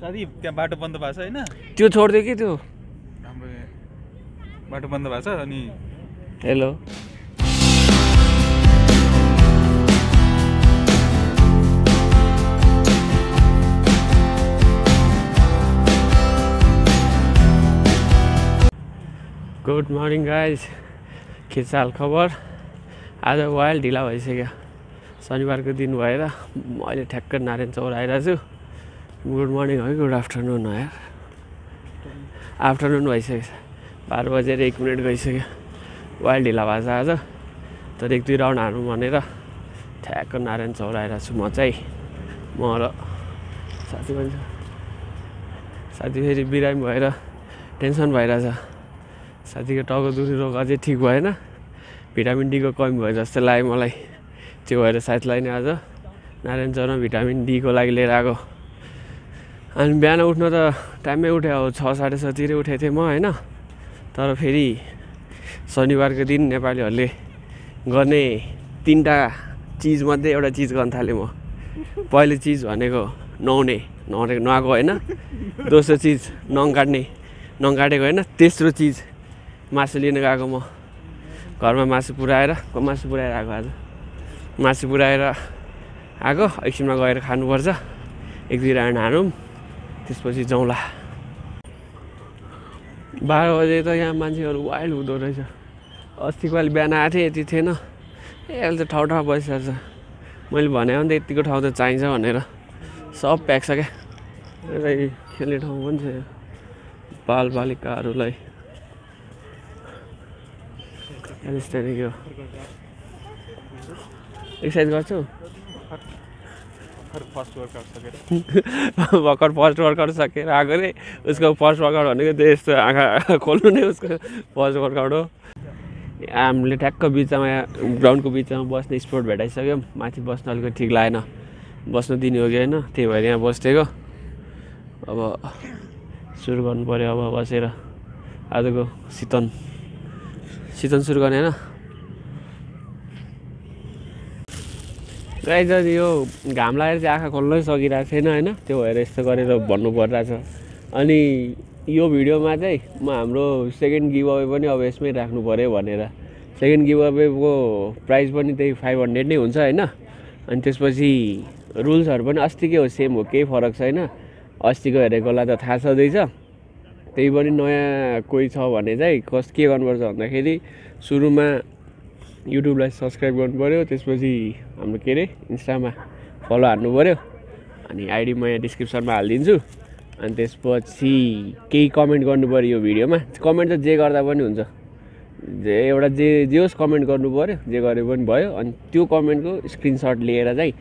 साथी त्यहाँ बाटो बन्द भएको छ हैन त्यो छोड्दियो के त्यो हाम्रो बाटो बन्द भएको छ अनि हेलो गुड मर्निङ गाइज के चाल खबर आज वाइल ढिला भइसक्यो शनिबारको दिन भएर अहिले ठ्याक्क नारायण चौर आइरहेको छु गुड मर्निङ है गुड आफ्टरनुन यार आफ्टरनुन भइसक्यो 12:01 गइसक्यो वाइल ढिला भएको छ आज तर 1-2 राउन्ड हारौँ भनेर ठ्याक्क नारायण चौर आइरहेको छु म चाहिँ म र साथी भन्छ साथी फेरि बिरामी भएर टेन्सन भइरहेछ साथीको टाउको दुख्ने रोग अझै ठिक भएन भिटामिन डीको कमी भयो जस्तो लाग्यो मलाई त्यो भएर साथीलाई नै आज नारायण चौरमा भिटामिन डीको लागि लिएर आएको अनि बिहान उठ्न त टाइममै उठे अब 6-6:30तिर उठेको थिएँ म हैन तर फेरि शनिबारको दिन नेपालीहरूले गर्ने 3टा चिजमध्ये एउटा चिज गर्न थालेँ म पहिलो चिज भनेको नुहाएको हैन दोस्रो चिज नङ काट्ने नङ काटेको हैन तेस्रो चिज मासु लिन गएको म घरमा मासु पुऱ्याएर आएको आज मासु पुऱ्याएर आएको एकछिनमा गएर खानुपर्छ 1-2 राउन्ड हारौँ त्यसपछि जाउँला 12 बजे त यहाँ मान्छेहरू वाइल्ड हुँदो रहेछ अस्तिको पालि बिहान आएको थिएँ यति थिएन अहिले त ठाउँ ठाउँ बसिरहेको छ मैले भने हो नि त यतिको ठाउँ त चाहिन्छ भनेर सब प्याक छ क्या खेल्ने ठाउँ पनि छ बालबालिकाहरूलाई एक्सर्साइज गर्छौ भर्खर फर्स्ट वर्कआउट सकेर आएको रे उसको फर्स्ट वर्कआउट भनेको त्यो यस्तो आँखा खोल्नु नै उसको फर्स्ट वर्कआउट हो हामीले ठ्याक्क बिचमा ग्राउन्डको बिचमा बस्ने स्पोट भेटाइसक्यौँ माथि बस्नु अलिकति ठिक लागेन बस्नु दिने हो कि होइन त्यही भएर यहाँ बसेको अब सुरु गर्नु पऱ्यो अब बसेर आजको सीजन सुरु गर्ने हैन गाइज आज यो घाम लागेर चाहिँ आँखा खोल्नै सकिरहेको छैन हैन त्यो भएर यस्तो गरेर भन्नु परिरहेछ अनि यो भिडियोमा चाहिँ म हाम्रो सेकेन्ड गिभ अवे पनि अब यसमै राख्नु पर्यो भनेर सेकेन्ड गिभ अवेको प्राइस पनि त्यही 500 नै हुन्छ हैन अनि त्यसपछि रुल्सहरु पनि अस्तिकै हो सेम हो केही फरक छैन अस्तिको हेरेकोलाई त थाहा छदैछ त्यही पनि नयाँ कोही छ भने चाहिँ के गर्नुपर्छ भन्दाखेरि सुरुमा युट्युबलाई सब्सक्राइब गर्नुपर्यो त्यसपछि हाम्रो के अरे इन्स्टामा फलो हान्नु पर्यो अनि आइडी म यहाँ डिस्क्रिप्सनमा हालिदिन्छु अनि त्यसपछि केही कमेन्ट गर्नुपर्यो यो भिडियोमा कमेन्ट त जे गर्दा पनि हुन्छ एउटा जे होस् कमेन्ट गर्नुपर्यो जे गरे पनि भयो अनि त्यो कमेन्टको स्क्रिनसट लिएर चाहिँ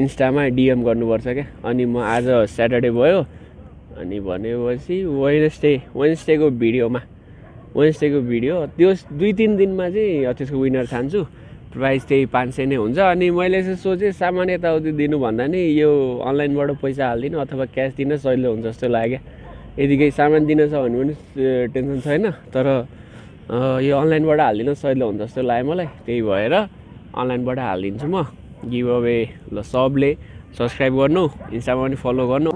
इन्स्टामा डिएम गर्नुपर्छ क्या अनि म आज स्याटरडे भयो अनि भनेपछि वेडनेसडेको भिडियो त्यो 2-3 दिनमा चाहिँ त्यसको विनर छान्छु प्राइस त्यही 500 नै हुन्छ अनि मैले चाहिँ सोचेँ सामान्यता उति दिनुभन्दा नि यो अनलाइनबाट पैसा हालिदिनु अथवा क्यास दिन सजिलो हुन्छ जस्तो लाग्यो यतिकै सामान दिन छ भने पनि टेन्सन छैन तर यो अनलाइनबाट हालिदिनु सजिलो हुन्छ जस्तो लाग्यो मलाई त्यही भएर अनलाइनबाट हालिदिन्छु म गिभ अवे ल सबले सब्सक्राइब गर्नु इन्स्टामा पनि फलो गर्नु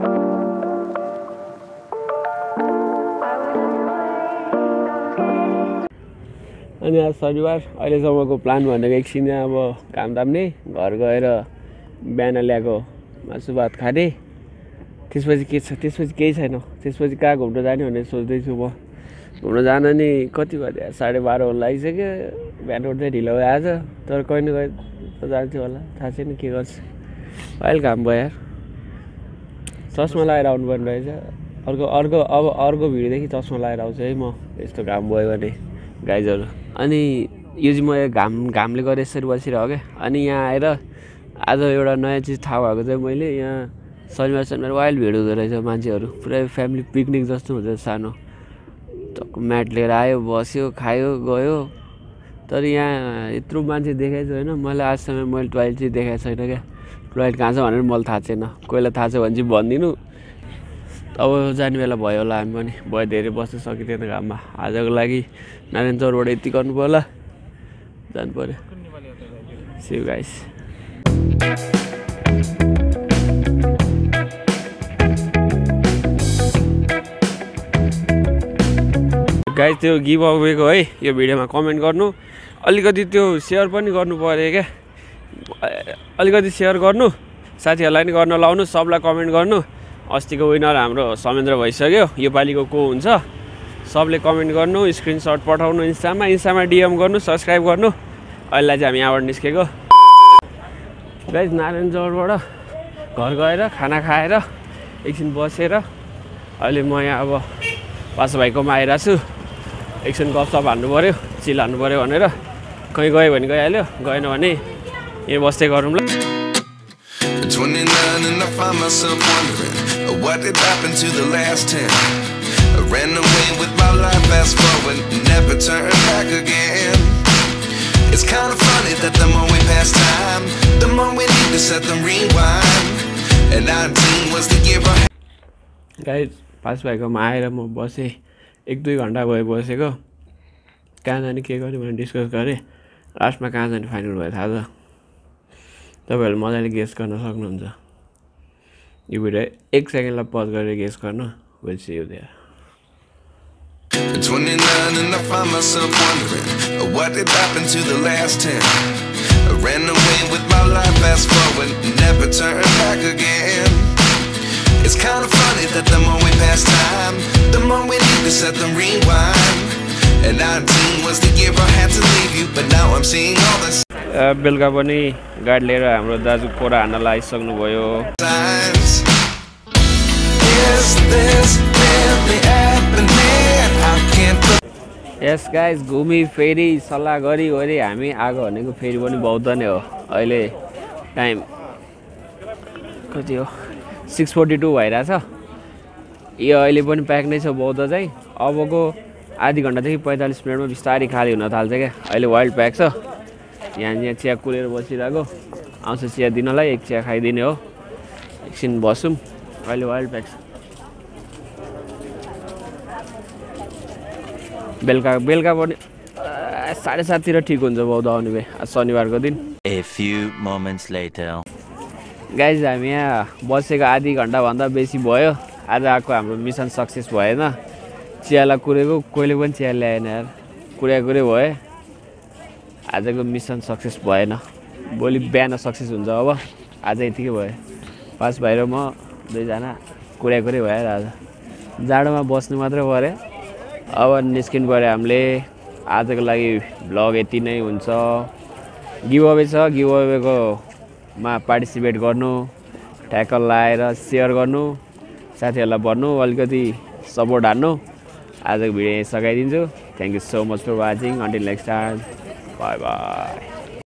अनि आज शनिबार अहिलेसम्मको प्लान भनेको एकछिन अब काम ताम्ने घर गएर बिहान ल्याएको मासु भात खाने त्यसपछि के छ त्यसपछि केही छैन त्यसपछि कहाँ घुम्न जाने भनेर सोच्दैछु म घुम्न जान नि कति भयो 12:30 लागिसक्यो बिहान उठ्दै ढिलो भयो आज तर कहीँ न कहीँ त जान्छु होला थाहा छैन के गर्छ अहिले घाम भयो यार चस्मा लगाएर आउनुपर्ने रहेछ अर्को भिडियोदेखि चस्मा लगाएर आउँछु है म यस्तो घाम भयो भने गाइजहरू अनि यो चाहिँ म घामले गरेर यसरी बसिरहेको क्या अनि यहाँ आएर आज एउटा नयाँ चिज थाहा भएको चाहिँ मैले यहाँ शनिबार वाइल्ड भिड हुँदो रहेछ मान्छेहरू पुरै फ्यामिली पिकनिक जस्तो हुँदो रहेछ सानो म्याट लिएर आयो बस्यो खायो गयो तर यहाँ यत्रो मान्छे देखाएको छैन मलाई आजसम्म मैले टोयलेट चाहिँ देखाएको छैन क्या टोयलेट कहाँ छ भनेर मलाई थाहा छैन कोहीलाई थाहा छ भने चाहिँ भनिदिनु अब जाने बेला भयो होला हामी पनि भयो धेरै बस्न सकिँदैन घाममा आजको लागि नारायण चौरबाट यति गर्नु पर्यो होला जानु पर्यो सी यू गाइस गाइस त्यो गिभ अवेको है यो भिडियोमा कमेन्ट गर्नु, अलिकति त्यो शेयर पनि गर्नु पर्यो के, अलिकति शेयर गर्नु, साथीहरुलाई नि गर्न लाउनु, सबलाई कमेन्ट गर्नु। अस्तिको विनर हाम्रो समेन्द्र भइसक्यो, यो पालिको को हुन्छ सबले कमेन्ट गर्नु, स्क्रिनशट पठाउनु, इन्स्टामा डीएम गर्नु, सब्स्क्राइब गर्नु। अहिले चाहिँ हामी यहाँबाट निस्केको गाइस नारायण जौरबाट घर गएर खाना खाएर एकछिन बसेर अहिले म यहाँ अब पासो भाइकोमा आइरहेको छु, एकछिन गफसप हाल्नु पर्यो, चिल हाल्नु पर्यो भनेर। कहीँ गयो भने गइहाल्यो, गएन भने यहीँ बस्दै गरौँ ल। What did happen to the last 10? I ran away with my life, fast forward, never turn back again. It's kind of funny that the more we pass time, the more we need to set the rewind. And 19 was the year I guys, pass bhaekoमा आएर म बसे, 1-2 घण्टा भयो बसेको। कहाँ जाने के गर्ने भनेर डिस्कस गरे, लास्टमा कहाँ जाने फाइनल भयो थाहा छ। तपाईहरु मजाले गेस गर्न सक्नुहुन्छ। You would एक सेकेन्डला पज गरेर गेस गर्नु। We'll see you there. 29 and I find myself wondering what did happen to the last 10. I ran away with my life, fast forward, never turn back again. It's kind of funny that the more we pass time, the more we need to set the rewind. And 19 was the year I had to leave you, but now I'm seeing all this. बेलुका पनि गाडी लिएर हाम्रो दाजु कोरा हान्नलाई आइसक्नु भयो। यस guys घुमी फेरि सल्लाह गरी वरी हामी आगो भनेको फेरि पनि बौद्ध नै हो। अहिले टाइम कति हो, 6:42 भइरहेछ। यो अहिले पनि प्याक नै छ बौद्ध चाहिँ। अबको आधी घण्टादेखि 45 मिनटमा बिस्तारै खाली हुन थाल्छ क्या। अहिले वाइल्ड प्याक छ, यहाँ चिया कुलेर बसिरहेको, आउँछ चिया दिनलाई, एक चिया खाइदिने हो, एकछिन बसौँ। अहिले वाइल्ड प्याक छ। बेलुका पनि 7:30तिर ठिक हुन्छ बौद्ध आउने भए, शनिबारको दिन। A few moments later guys हामी यहाँ बसेको आधी घण्टाभन्दा बेसी भयो। आज आएको हाम्रो मिसन सक्सेस भएन। चियालाई कुरेको, कोहीले पनि चिया ल्याएन यार, कुरे भयो। आजको मिसन सक्सेस भएन। भोलि बिहान सक्सेस हुन्छ। अब आज यतिकै भयो। पास भएर म दुईजना कुरे भएर आज जाडोमा बस्नु मात्र पऱ्यो। अब निस्किनु पऱ्यो हामीले। आजको लागि भ्लग यति नै हुन्छ। गिभ अवे छ, गिभ अवेकोमा पार्टिसिपेट गर्नु, ट्याकल लाएर सेयर गर्नु, साथीहरूलाई भन्नु, अलिकति सपोर्ट हान्नु। आजको भिडियो यहीँ सघाइदिन्छु। Thank you so much for watching. Until next time, bye bye.